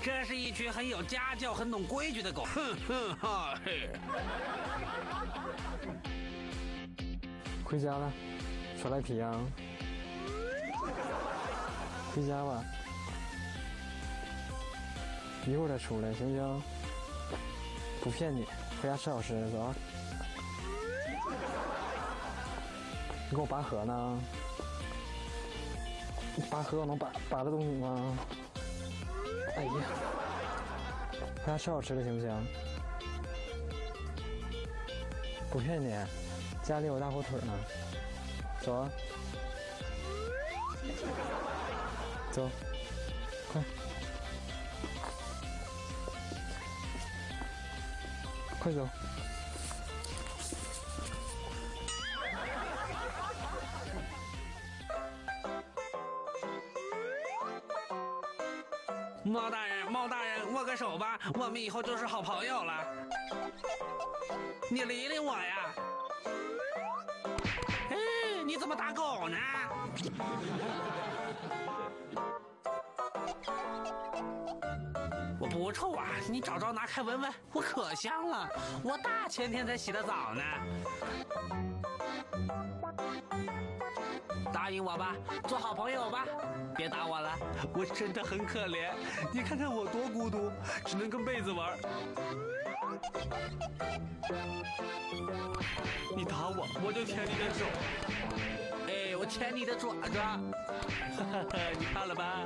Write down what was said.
这是一群很有家教、很懂规矩的狗。哼哼哈嘿。回家了，耍赖皮啊！回家吧，一会儿再出来，行不行？不骗你，回家吃好吃的，走啊！你给我拔河呢？你拔河我能拔得动你吗？哎呀，回家吃好吃的，行不行？不骗你，家里有大火腿呢，走啊！走，快，快走！猫大人，猫大人，握个手吧，我们以后就是好朋友了。你理理我呀！哎，你怎么打狗呢？我不臭啊，你找着拿开闻闻，我可香了，我大前天才洗的澡呢。答应我吧，做好朋友吧，别打我了，我真的很可怜，你看看我多孤独，只能跟被子玩。你打我，我就舔你的手。哎，我舔你的爪子。哈哈，你看了吧？